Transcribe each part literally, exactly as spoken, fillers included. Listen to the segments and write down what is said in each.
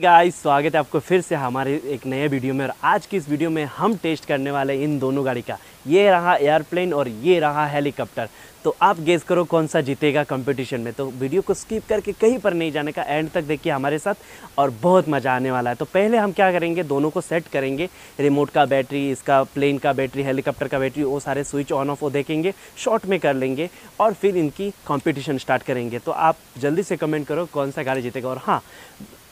Guys स्वागत है आपको फिर से हमारे एक नए वीडियो में। और आज की इस वीडियो में हम टेस्ट करने वाले इन दोनों गाड़ी का, ये रहा एयरप्लेन और ये रहा हेलीकॉप्टर। तो आप गेस करो कौन सा जीतेगा कंपटीशन में। तो वीडियो को स्किप करके कहीं पर नहीं जाने का, एंड तक देखिए हमारे साथ और बहुत मज़ा आने वाला है। तो पहले हम क्या करेंगे, दोनों को सेट करेंगे, रिमोट का बैटरी, इसका प्लेन का बैटरी, हेलीकॉप्टर का बैटरी, वो सारे स्विच ऑन ऑफ वो देखेंगे, शॉर्ट में कर लेंगे और फिर इनकी कॉम्पिटिशन स्टार्ट करेंगे। तो आप जल्दी से कमेंट करो कौन सा गाड़ी जीतेगा। और हाँ,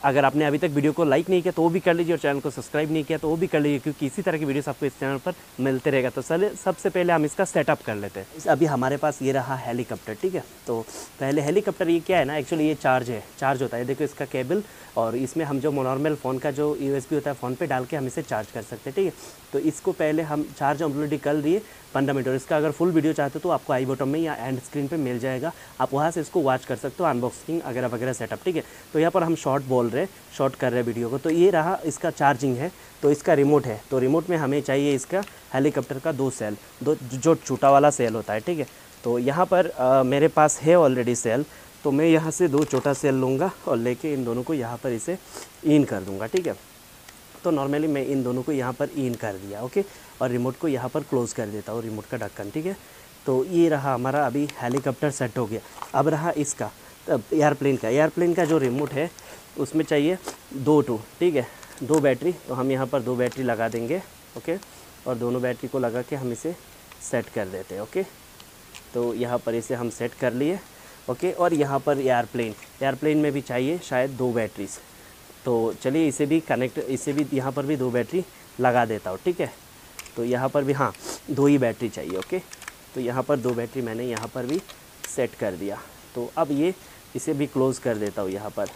अगर आपने अभी तक वीडियो को लाइक नहीं किया तो वो भी कर लीजिए, और चैनल को सब्सक्राइब नहीं किया तो वो भी कर लीजिए, क्योंकि इसी तरह की वीडियोस आपको इस चैनल पर मिलते रहेगा। तो चलिए सबसे पहले हम इसका सेटअप कर लेते हैं। अभी हमारे पास ये रहा हेलीकॉप्टर, ठीक है। तो पहले हेलीकॉप्टर, ये क्या है ना, एक्चुअली ये चार्ज है, चार्ज होता है। देखो इसका केबल, और इसमें हम जो नॉर्मल फ़ोन का जो यू एस बी होता है फ़ोन पर डाल के हम इसे चार्ज कर सकते हैं, ठीक है। तो इसको पहले हम चार्ज ऑलरेडी कर दिए पंद्रह मिनट। और इसका अगर फुल वीडियो चाहते हो तो आपको आई बॉटम में या एंड स्क्रीन पे मिल जाएगा, आप वहाँ से इसको वॉच कर सकते हो, अनबॉक्सिंग वगैरह वगैरह सेटअप, ठीक है। तो यहाँ पर हम शॉर्ट बोल रहे हैं, शॉर्ट कर रहे हैं वीडियो को। तो ये रहा इसका चार्जिंग है, तो इसका रिमोट है। तो रिमोट में हमें चाहिए इसका हेलीकॉप्टर का दो सेल, दो जो छोटा वाला सेल होता है, ठीक है। तो यहाँ पर आ, मेरे पास है ऑलरेडी सेल, तो मैं यहाँ से दो छोटा सेल लूँगा और लेके इन दोनों को यहाँ पर इसे इन कर दूँगा, ठीक है। तो नॉर्मली मैं इन दोनों को यहाँ पर इन कर दिया, ओके। और रिमोट को यहाँ पर क्लोज़ कर देता हूँ, रिमोट का ढक्कन, ठीक है। तो ये रहा हमारा अभी हेलीकॉप्टर सेट हो गया। अब रहा इसका एयरप्लेन का, एयरप्लेन का जो रिमोट है उसमें चाहिए दो टू, ठीक है, दो बैटरी। तो हम यहाँ पर दो बैटरी लगा देंगे, ओके। और दोनों बैटरी को लगा के हम इसे सेट कर देते हैं, ओके। तो यहाँ पर इसे हम सेट कर लिए, ओके। और यहाँ पर एयरप्लेन, एयरप्लेन में भी चाहिए शायद दो बैटरीज। तो चलिए इसे भी कनेक्ट, इसे भी यहाँ पर भी दो बैटरी लगा देता हूँ, ठीक है। तो यहाँ पर भी हाँ दो ही बैटरी चाहिए, ओके। तो यहाँ पर दो बैटरी मैंने यहाँ पर भी सेट कर दिया। तो अब ये इसे भी क्लोज़ कर देता हूँ यहाँ पर।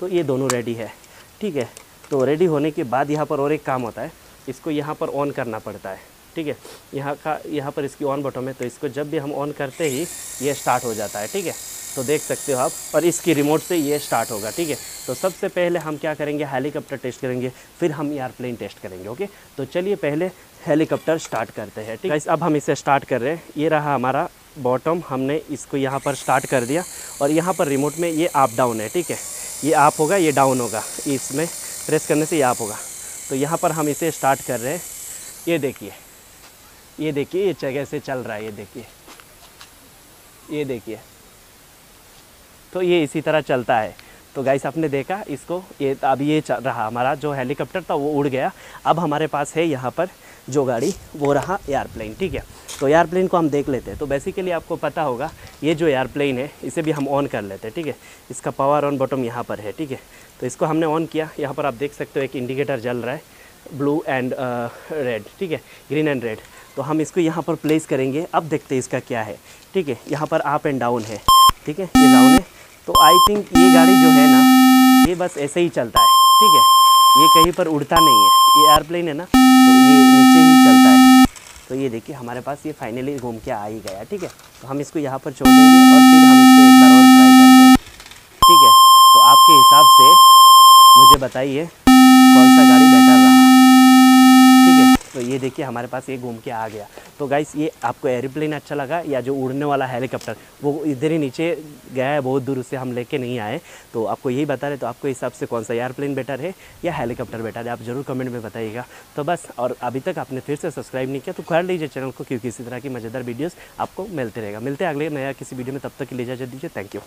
तो ये दोनों रेडी है, ठीक है। तो रेडी होने के बाद यहाँ पर और एक काम होता है, इसको यहाँ पर ऑन करना पड़ता है, ठीक है। यहाँ का यहाँ पर इसकी ऑन बटन है, तो इसको जब भी हम ऑन करते ही ये स्टार्ट हो जाता है, ठीक है। तो देख सकते हो आप, और इसकी रिमोट से ये स्टार्ट होगा, ठीक है। तो सबसे पहले हम क्या करेंगे, हेलीकॉप्टर टेस्ट करेंगे, फिर हम एयरप्लेन टेस्ट करेंगे, ओके। तो चलिए पहले हेलीकॉप्टर स्टार्ट करते हैं, ठीक है। अब हम इसे स्टार्ट कर रहे हैं। ये रहा हमारा बॉटम, हमने इसको यहाँ पर स्टार्ट कर दिया। और यहाँ पर रिमोट में ये अप डाउन है, ठीक है। ये अप होगा, ये डाउन होगा, इसमें प्रेस करने से ये अप होगा। तो यहाँ पर हम इसे स्टार्ट कर रहे हैं। ये देखिए, ये देखिए, ये जगह से चल रहा है, ये देखिए, ये देखिए। तो ये इसी तरह चलता है। तो गाइस आपने देखा इसको, ये अब ये चल रहा, हमारा जो हेलीकॉप्टर था वो उड़ गया। अब हमारे पास है यहाँ पर जो गाड़ी, वो रहा एयरप्लेन, ठीक है। तो एयरप्लेन को हम देख लेते हैं। तो बेसिकली आपको पता होगा, ये जो एयरप्लेन है इसे भी हम ऑन कर लेते हैं, ठीक है। इसका पावर ऑन बटन यहाँ पर है, ठीक है। तो इसको हमने ऑन किया, यहाँ पर आप देख सकते हो एक इंडिकेटर जल रहा है, ब्लू एंड रेड, ठीक है, ग्रीन एंड रेड। तो हम इसको यहाँ पर प्लेस करेंगे, अब देखते हैं इसका क्या है, ठीक है। यहाँ पर अप एंड डाउन है, ठीक है, ये डाउन है। तो आई थिंक ये गाड़ी जो है ना, ये बस ऐसे ही चलता है, ठीक है, ये कहीं पर उड़ता नहीं है। ये एयरप्लेन है ना, तो ये नीचे ही चलता है। तो ये देखिए हमारे पास ये फाइनली घूम के आ ही गया, ठीक है। तो हम इसको यहाँ पर छोड़ देंगे और फिर हम इसको एक बार और ट्राई करते हैं, ठीक है। तो आपके हिसाब से मुझे बताइए कौन सा गाड़ी बेटर रहा, ठीक है। तो ये देखिए हमारे पास ये घूम के आ गया। तो गाइस ये आपको एयरप्लेन अच्छा लगा या जो उड़ने वाला हेलीकॉप्टर, वो इधर ही नीचे गया है, बहुत दूर से हम लेके नहीं आए। तो आपको यही बता रहे, तो आपको हिसाब से कौन सा एयरप्लेन बेटर है या हेलीकॉप्टर बेटर है, आप ज़रूर कमेंट में बताइएगा। तो बस, और अभी तक आपने फिर से सब्सक्राइब नहीं किया तो कर लीजिए चैनल को, क्योंकि इसी तरह की मज़ेदार वीडियोज़ आपको मिलते रहेगा। मिलते हैं अगले नया किसी वीडियो में, तब तक के लिए इजाजत दीजिए, थैंक यू।